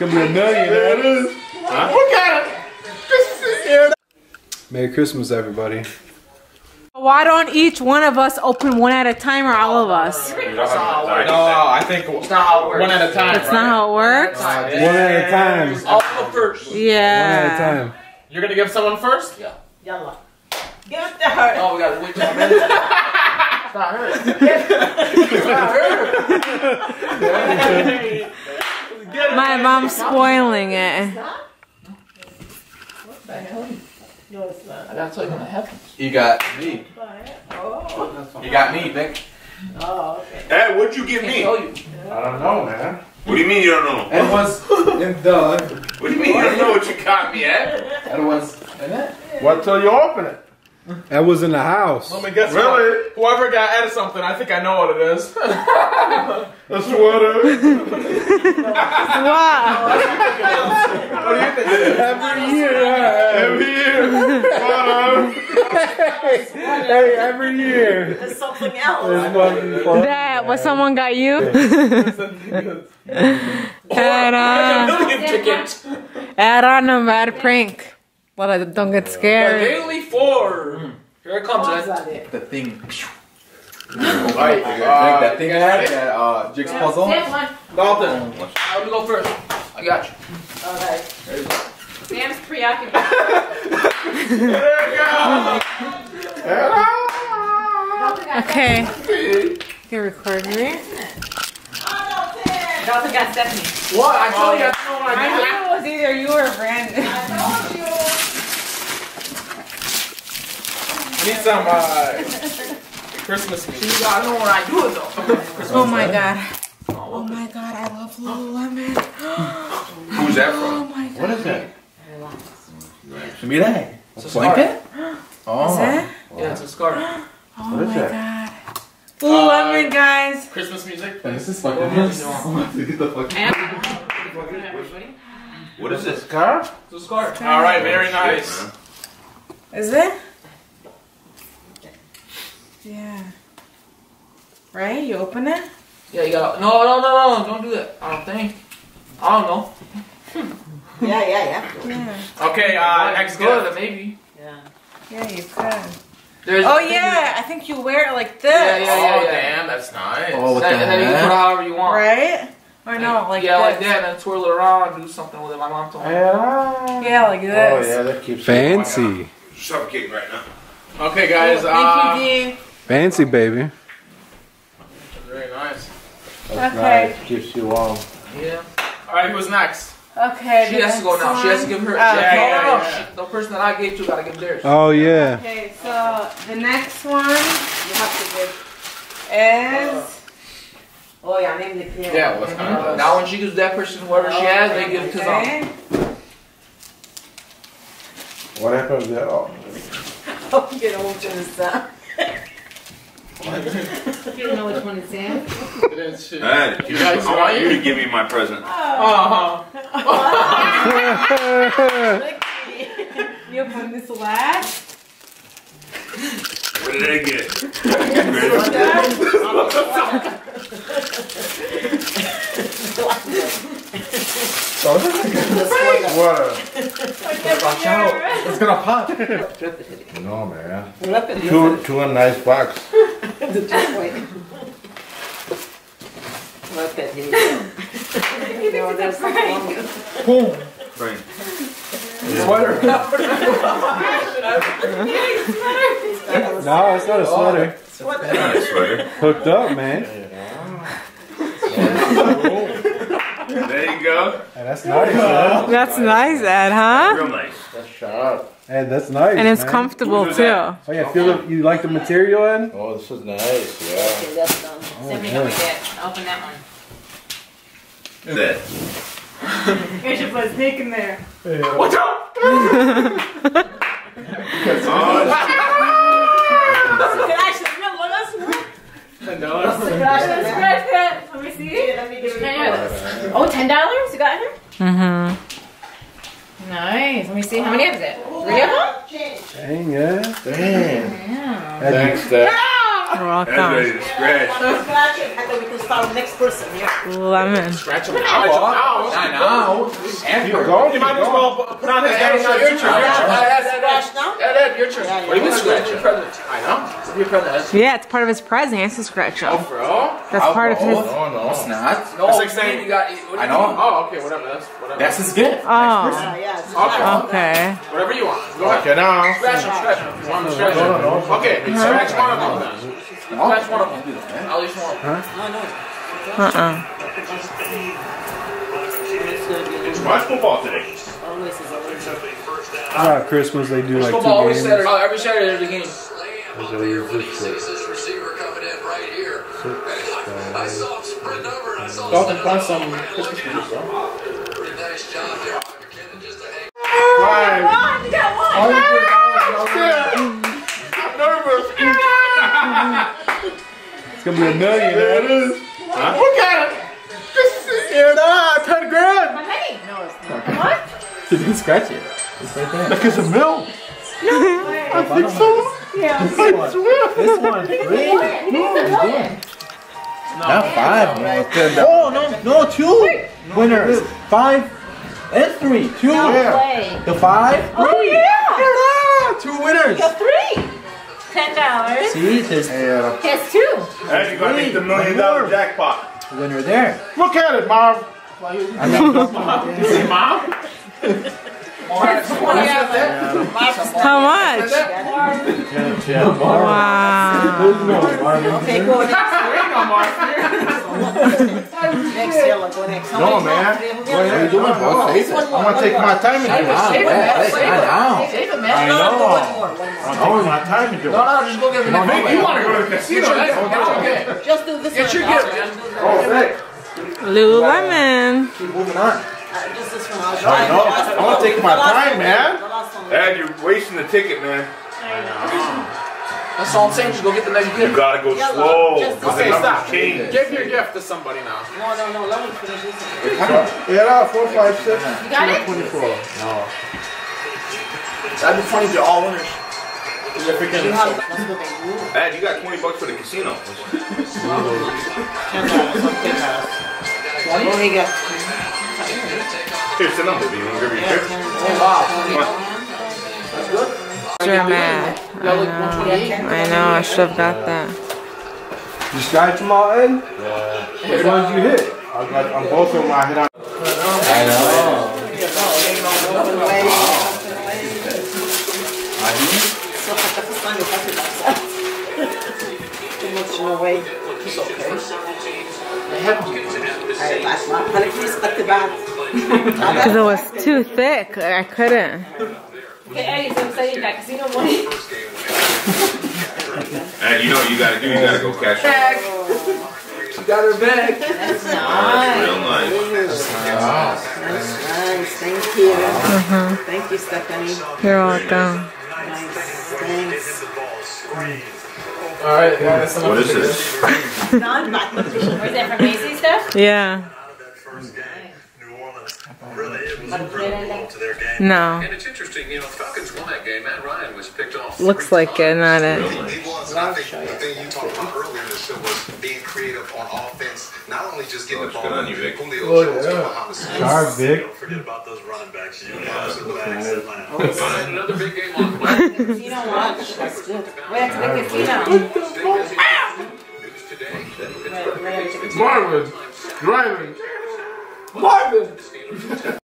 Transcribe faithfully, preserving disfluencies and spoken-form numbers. gonna be a million. There it is. Huh? We got it. Christmas is here. Merry Christmas, everybody. Why don't each one of us open one at a time, or all of us? That's not how it works. No, I think it's not how it works. One at a time. That's right? Not how it works. One at a time. All the first. Yeah. One at a time. You're gonna give someone first? Yeah. Yalla. Give it to her. Oh, we got winter. It's not her. It's not her. My mom's spoiling it. What the hell? No, it's not. That's what's gonna happen. You got me. Oh. You got me, Vic. Oh, okay. Dad, what'd you give me? I don't know, man. What do you mean you don't know? It was in the. What do you mean you don't know what you got me at? That was in it. What till you open it? That was in the house. Let me guess. Really? What? Whoever got added something, I think I know what it is. That's what it is. Wow. What do you think it is? Every year. Every year. Hey, every year. There's something else. That, what someone got you? Add on a mad prank. Well, don't get scared. Daily four. Mm. Here it comes. That, that it? The thing. Right. Uh, that thing I had. That uh, jigsaw yeah. puzzle. Dalton. Um, I'll go first. I got you. Okay. There you go. Sam's preoccupied. There you go. Okay. You're recording me. Dalton got Stephanie. What? I told you. I knew it was either you or Brandon. I told you. Need some uh, Christmas music. I don't know what I do it though. Oh my god. Oh my god, I love Lululemon. Who's that from? Oh my god. What is that? Give me that. It's a blanket? Oh. Is that? Yeah, it's a scarf. Oh what is my that? god. Lululemon, uh, guys. Christmas music? This is fucking nice. What is this? Scarf? It's a scarf. Alright, very nice. Is it? Yeah. Right? You open it? Yeah, you gotta. No, no, no, no, don't do that. I don't think. I don't know. yeah, yeah, yeah, yeah. Okay, uh, next good, maybe. Yeah. Yeah, you could. There's oh, yeah, I think you wear it like this. Yeah, yeah, yeah. Oh, yeah. Damn, that's nice. Oh, what that, the and then you can put it however you want. Right? Or no, like yeah, this. Like that, and then twirl it around and do something with it. My mom told me. Yeah, yeah like this. Oh, yeah, that keeps fancy. Suffocating right now. Okay, guys. Yeah, thank uh, you, D. Fancy, baby. Very nice. That's okay. Nice. Keeps you warm. Yeah. All right, who's next? Okay. She has to go now. One. She has to give her. Oh, yeah, yeah, yeah, no, no, yeah. She, the person that I gave to gotta give theirs. Oh yeah. Okay, so the next one you have to give is. Oh yeah, name the kid. Yeah, what's kind of now when she gives that person whoever oh, she has, okay. They give it to them. What happened to that? Oh, I'm getting old to this time. You don't know which one it's in. Hey, you guys, I want you to give me my present. Oh. Uh-huh. You open this last. What did I get? Watch out! It's gonna pop. No man. Two, two in a nice box. Let that hit you. No, that's the prank. Boom. Prank. Sweater. No, it's not a sweater. It's not a sweater. Hooked up, man. There you go. Hey, that's nice. Man. That's nice, Ed, huh? Real nice. That's sharp. Hey, that's nice. And it's man. comfortable too. Oh yeah, feel the, you like the material, Ed? Oh, this is nice. Yeah. Okay, that's done. Oh, Send me over there. Open that one. That. You should put a snake in there. Yeah. Watch out! No, that's the present. Let me see. Let me give it to you. Oh, ten dollars? You got her? Mm-hmm. Nice. Let me see. How many is it? Three of them? Dang, yeah. Dang. Yeah. Thanks, Dad. No! Rock on. Ready to scratch. So scratch it, and then we can start the next person. Yeah. Lemon. Scratch them out. I know. You're going. You might as well put on this guy. Your turn. Scratch now. Ed, your turn. What do you mean scratch? I know. Yeah, it's part of his present. It's a scratch off. That's part of his. No, no, it's not. No, it's like saying you got. I know. Oh, okay, whatever. That's whatever. That's his gift. Oh. Okay. Okay. Whatever you want. Go ahead. Now. Scratch them. Scratch them. Okay, scratch one of them. Scratch one of them. At least one. Huh? Uh uh. It's watch football today. Ah, Christmas they do like two games. Oh, every Saturday there's a game. I saw him spread over and I saw some Christmas movies, bro. Nice job there. Five. You got one. I'm nervous. It's gonna be a million. There it is. Huh? Look at it. This is it. Ah, ten grand. My money. No, it's not. What? You didn't scratch it. It's right there. Like it's a mill. No. I think so. Yeah. This one. This one. Really? No. Not five. Man. Oh no, no two winners. Five. And three, two, no yeah. The five, three. Oh yeah! Two winners. The three, ten dollars. See, there's yeah. two. And you're gonna hit the million dollar jackpot. Winner there. Look at it, Marv. You see, Marv? How much? Wow. Okay, go next. Next year, like, go next. No, man. What are you doing, boss? I'm going to take my time and do it. Save it, man. Save it. Save it, man. I know. I'm going to take my time and do it. No, no, just go get the next one. You want to go to the casino. Just do this one. Get your gift. Lululemon. Keep moving on. Just this one. I know. I'm going to take my time, man. Dad, you're wasting the ticket, man. I know. That's all I'm saying, just go get the next gift. You gotta go yeah, slow. Just, okay, stop. Change. Give your gift to somebody now. No, no, no, let me finish this. Yeah, four, five, six. You got it? twenty-four. No. That'd be funny if you're all winners. You're freaking Ed, you got twenty bucks for the casino. twenty? Here, here's the number. Do you want to give your gift? Wow. That's good. Math. I know. I know, I should have got that. You scratch them all in? Yeah. Which ones you hit? I got on both of them, I hit on. I know. Because it was too thick, I couldn't. Hey, so excited that casino money. And you know what you gotta do, you gotta go cash back. She got her back. That's nice. Oh, that's real nice. That's nice. That's nice. Thank you. Uh-huh. Thank you, Stephanie. You're welcome. Nice. Thanks. Alright, yeah, that's what is this? Non-mathematician. Is that from Macy's stuff? Yeah. Really, it was incredible to their game. No. And it's interesting, you know, Falcons won that game. Matt Ryan was picked off. Looks like times. It, not it. Really? He was. I think the thing you talked about earlier in the show was being creative on offense, not only just getting oh, the ball on you, Vic. Sure, Vic. Don't forget about those running backs. You know, another big game on the way. You know what? That's good. We have to make it. News today. Marvin. Driving. Marvin.